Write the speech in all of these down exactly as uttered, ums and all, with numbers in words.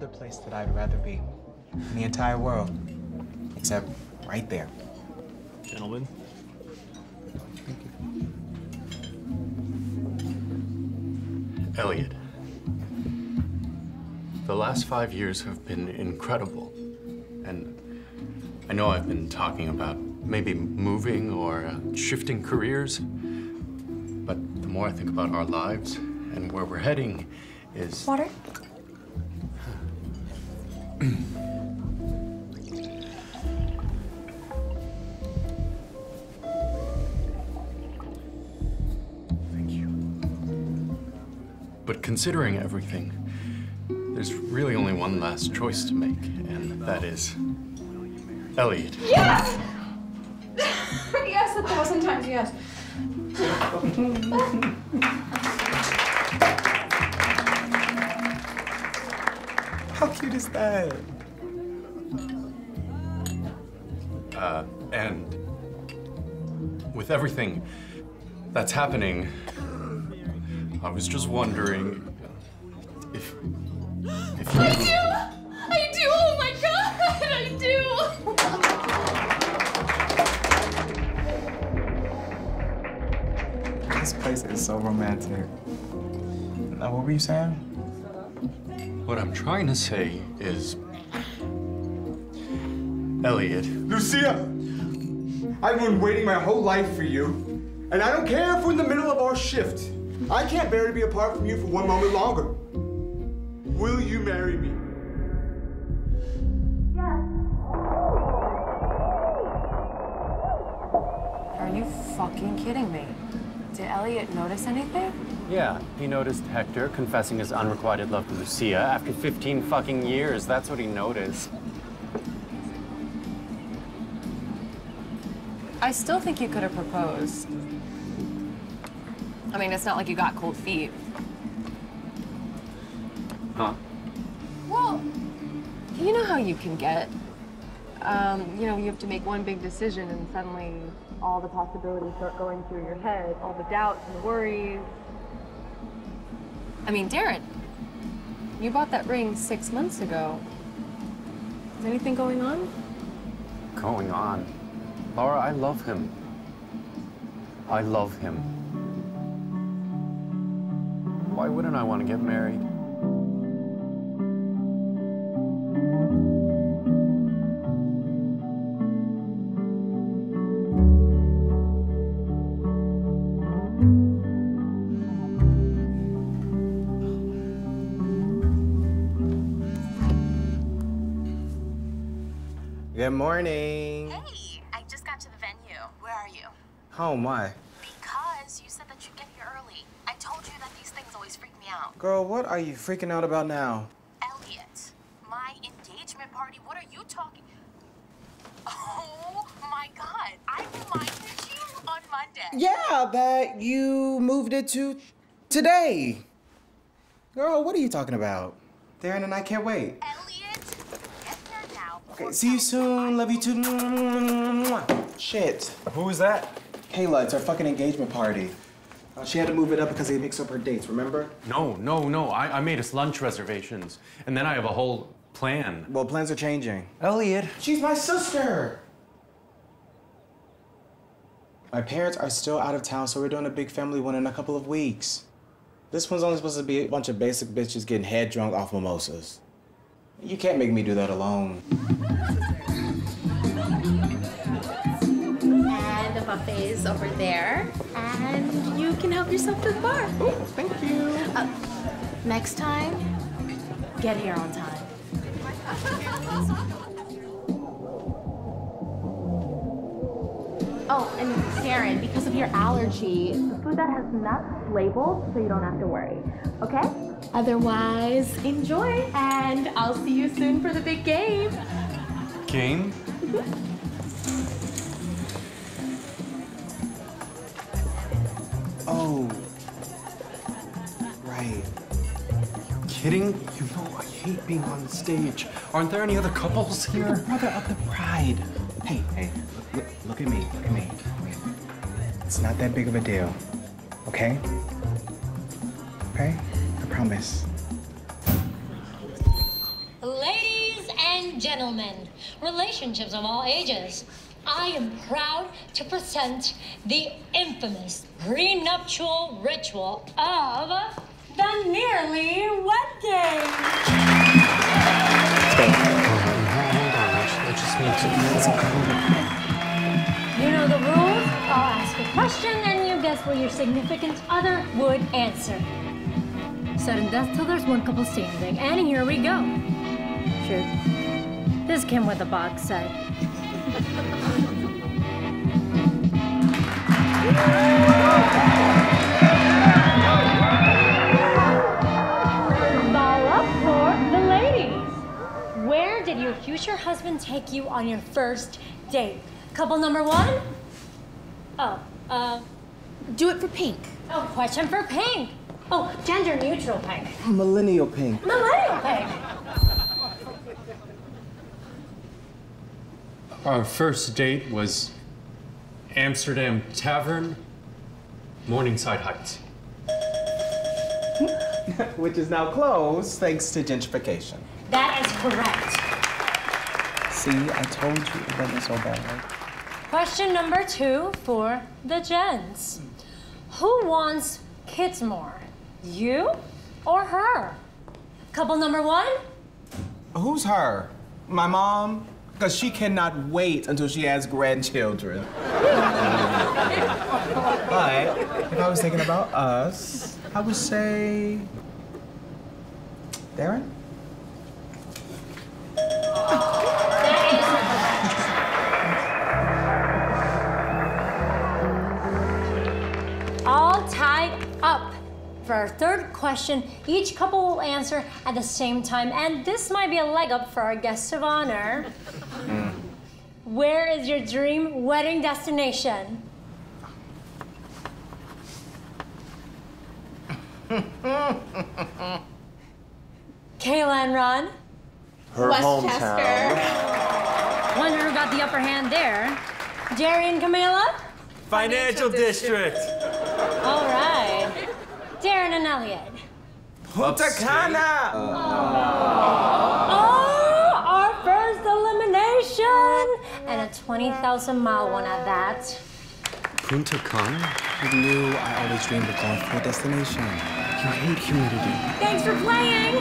other place that I'd rather be in the entire world, except right there. Gentlemen. Thank you. Elliot, the last five years have been incredible. And I know I've been talking about maybe moving or uh, shifting careers, but the more I think about our lives and where we're heading is... Water? Thank you. But considering everything, there's really only one last choice to make, and that is Elliot. Yes! Yes, a thousand times yes. How cute is that? Uh, and with everything that's happening, I was just wondering if... if you... I do! I do! Oh my God! I do! This place is so romantic. Now, what were you saying? What I'm trying to say is, Elliot. Lucia, I've been waiting my whole life for you, and I don't care if we're in the middle of our shift. I can't bear to be apart from you for one moment longer. Will you marry me? Yes. Are you fucking kidding me? Did Elliot notice anything? Yeah, he noticed Hector confessing his unrequited love to Lucia after fifteen fucking years. That's what he noticed. I still think you could have proposed. I mean, it's not like you got cold feet. Huh? Well, you know how you can get. Um, you know, you have to make one big decision and suddenly all the possibilities start going through your head, all the doubts and the worries. I mean, Darren, you bought that ring six months ago. Is anything going on? Going on? Laura, I love him. I love him. Why wouldn't I want to get married? Good morning. Hey, I just got to the venue. Where are you? Home, why? Because you said that you'd get here early. I told you that these things always freak me out. Girl, what are you freaking out about now? Elliot, my engagement party, what are you talking? Oh my God, I reminded you on Monday. Yeah, but you moved it to today. Girl, what are you talking about? Darren and I can't wait. Elliot. Okay, see you soon. Love you too. Shit. Who was that? Kayla, it's our fucking engagement party. Uh, she had to move it up because they mixed up her dates, remember? No, no, no. I, I made us lunch reservations. And then I have a whole plan. Well, plans are changing. Elliot. She's my sister. My parents are still out of town, so we're doing a big family one in a couple of weeks. This one's only supposed to be a bunch of basic bitches getting head drunk off mimosas. You can't make me do that alone. And the buffet is over there. And you can help yourself to the bar. Ooh, thank you. Uh, next time, get here on time. Oh, and Karen, because of your allergy, the food that has nuts labeled, so you don't have to worry, okay? Otherwise, enjoy, and I'll see you soon for the big game. Game? Oh. Right. Kidding? You know I hate being on stage. Aren't there any other couples here? You're the brother of the bride. Hey, hey, look, look at me, look at me. It's not that big of a deal, okay? Okay? Promise. and gentlemen, relationships of all ages, I am proud to present the infamous prenuptial ritual of the nearly wedding. You know the rules. I'll ask a question and you guess what your significant other would answer. Sudden death till there's one couple standing, and here we go. Sure. This came with a box set. Ball up for the ladies. Where did your future husband take you on your first date? Couple number one? Oh, uh, do it for pink. Oh, question for pink. Oh, gender neutral pink. Millennial pink. Millennial pink. Our first date was Amsterdam Tavern, Morningside Heights. Which is now closed thanks to gentrification. That is correct. See, I told you it wasn't so bad, right? Question number two for the gents. Who wants kids more? You or her? Couple number one? Who's her? My mom? Because she cannot wait until she has grandchildren. But if I was thinking about us, I would say... Darren? All tied up. For our third question, each couple will answer at the same time, and this might be a leg up for our guest of honor. Mm. Where is your dream wedding destination? Kayla and Ron. Her hometown. Wonder who got the upper hand there. Jerry and Camila. Financial, Financial district. district. All right. Darren and Elliot. Punta Cana! Oh, our first elimination! And a twenty thousand mile one at that. Punta Cana? Who knew I always dreamed of going for a destination? You hate humidity. Thanks for playing!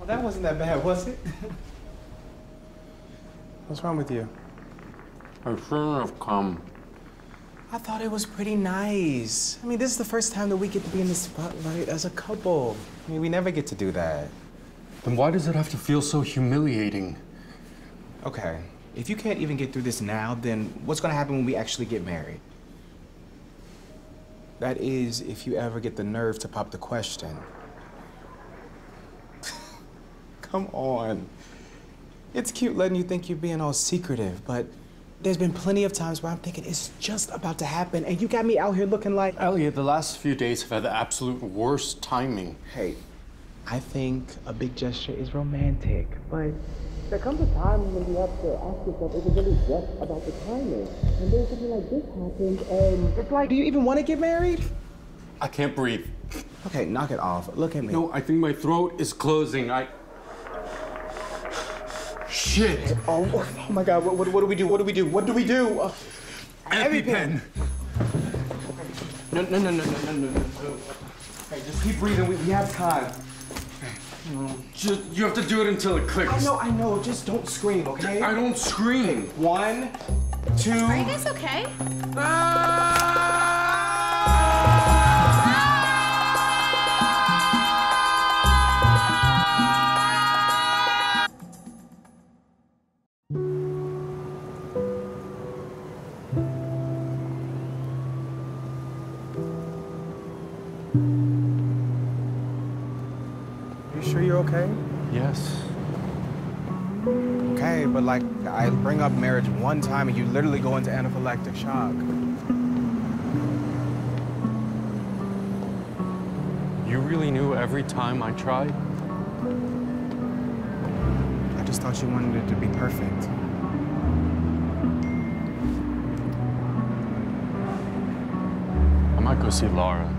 Well, that wasn't that bad, was it? What's wrong with you? I shouldn't have come. I thought it was pretty nice. I mean, this is the first time that we get to be in the spotlight as a couple. I mean, we never get to do that. Then why does it have to feel so humiliating? Okay, if you can't even get through this now, then what's gonna happen when we actually get married? That is, if you ever get the nerve to pop the question. Come on. It's cute letting you think you're being all secretive, but there's been plenty of times where I'm thinking it's just about to happen, and you got me out here looking like... Elliot, the last few days have had the absolute worst timing. Hey, I think a big gesture is romantic, but there comes a time when you have to ask yourself, is it really just about the timing? And then something like this happens, and it's like, do you even want to get married? I can't breathe. Okay, knock it off. Look at me. No, I think my throat is closing. I... Shit! Oh, oh my God! What, what, what do we do? What do we do? What do we do? Uh, EpiPen. No, no, no, no, no, no, no, no. Hey, just keep breathing. We, we have time. No. Just, you have to do it until it clicks. I know, I know. Just don't scream, okay? I don't scream. One, two. Are you guys okay? Ah! Okay? Yes. Okay, but like, I bring up marriage one time and you literally go into anaphylactic shock. You really knew every time I tried? I just thought you wanted it to be perfect. I might go see Laura.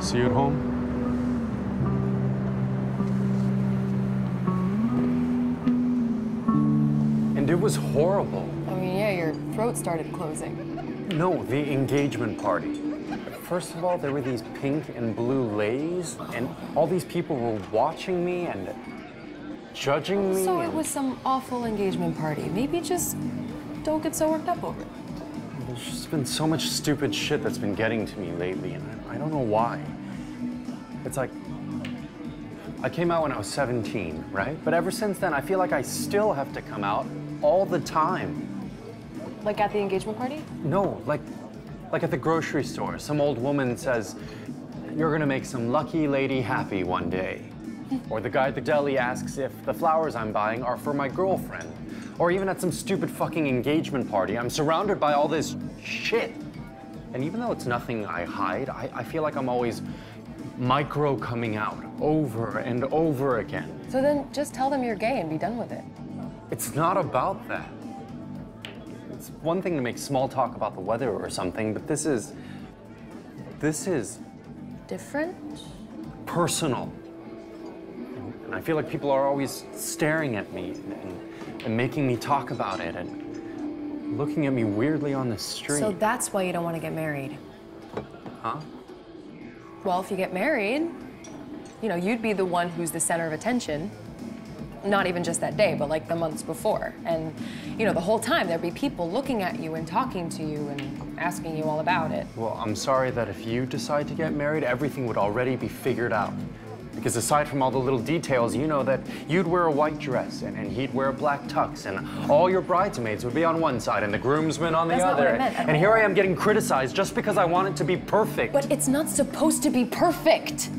See you at home. And it was horrible. I mean, yeah, your throat started closing. No, the engagement party. First of all, there were these pink and blue lays, and all these people were watching me and judging me. So it was some awful engagement party. Maybe just don't get so worked up over it. There's just been so much stupid shit that's been getting to me lately, and I don't know why. It's like, I came out when I was seventeen, right? But ever since then, I feel like I still have to come out all the time. Like at the engagement party? No, like, like at the grocery store. Some old woman says, you're gonna make some lucky lady happy one day. Or the guy at the deli asks if the flowers I'm buying are for my girlfriend. Or even at some stupid fucking engagement party, I'm surrounded by all this shit. And even though it's nothing I hide, I, I feel like I'm always micro coming out over and over again. So then just tell them you're gay and be done with it. It's not about that. It's one thing to make small talk about the weather or something, but this is, this is... different? Personal. And I feel like people are always staring at me and, and making me talk about it and looking at me weirdly on the street. So that's why you don't want to get married. Huh? Well, if you get married, you know, you'd be the one who's the center of attention. Not even just that day, but like the months before. And, you know, the whole time there'd be people looking at you and talking to you and asking you all about it. Well, I'm sorry that if you decide to get married, everything would already be figured out. Because aside from all the little details, you know that you'd wear a white dress and, and he'd wear a black tux and all your bridesmaids would be on one side and the groomsmen on the That's other. Not what I meant. And here I am getting criticized just because I want it to be perfect. But it's not supposed to be perfect.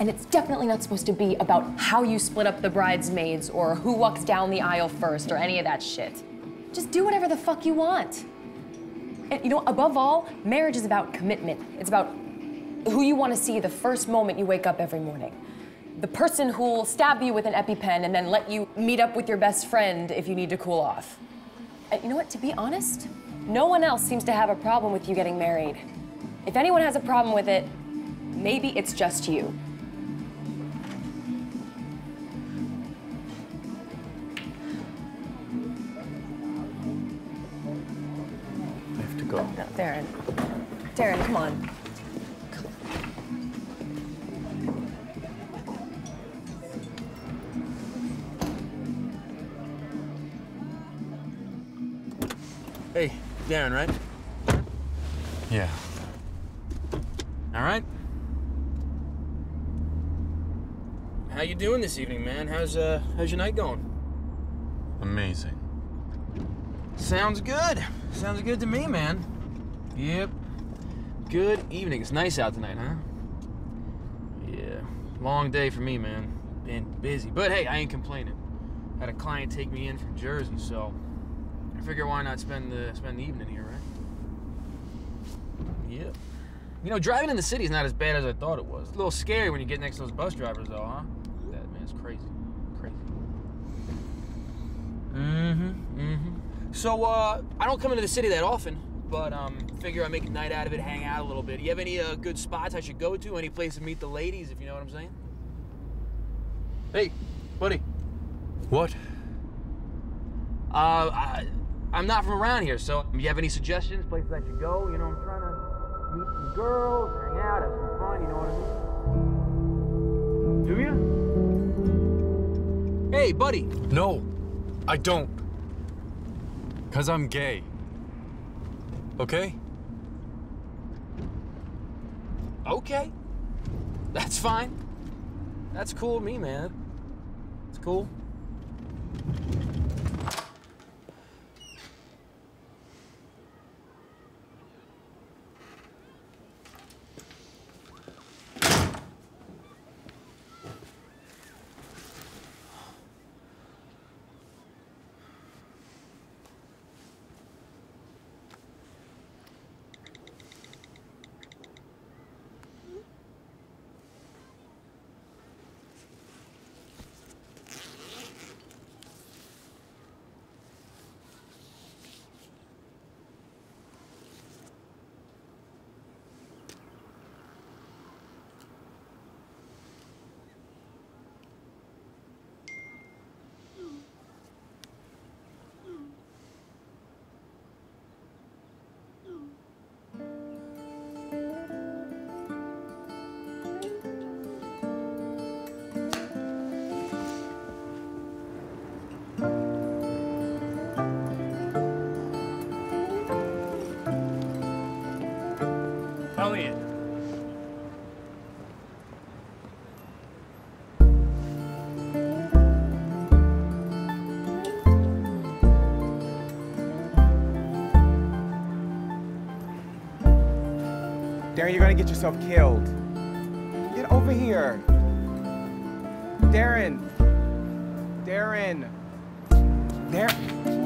And it's definitely not supposed to be about how you split up the bridesmaids or who walks down the aisle first or any of that shit. Just do whatever the fuck you want. And you know, above all, marriage is about commitment. It's about who you want to see the first moment you wake up every morning. The person who'll stab you with an EpiPen and then let you meet up with your best friend if you need to cool off. And you know what, to be honest, no one else seems to have a problem with you getting married. If anyone has a problem with it, maybe it's just you. I have to go. Oh, no, Darren. Darren, come on. Hey, Darren, right? Yeah. All right. How you doing this evening, man? How's uh, how's your night going? Amazing. Sounds good. Sounds good to me, man. Yep. Good evening. It's nice out tonight, huh? Yeah. Long day for me, man. Been busy, but hey, I ain't complaining. Had a client take me in from Jersey, so. I figure why not spend the spend the evening here, right? Yep. You know, driving in the city is not as bad as I thought it was. It's a little scary when you get next to those bus drivers, though, huh? That man's crazy, crazy. Mm-hmm, mm-hmm. So, uh, I don't come into the city that often, but um, figure I make a night out of it, hang out a little bit. You have any uh, good spots I should go to? Any place to meet the ladies, if you know what I'm saying? Hey, buddy. What? Uh, I. I'm not from around here, so if you have any suggestions, places I should go, you know, I'm trying to meet some girls, hang out, have some fun, you know what I mean? Do you? Hey, buddy. No, I don't. Because I'm gay. Okay? Okay. That's fine. That's cool with me, man. It's cool. Darren, you're gonna get yourself killed. Get over here. Darren. Darren. Darren.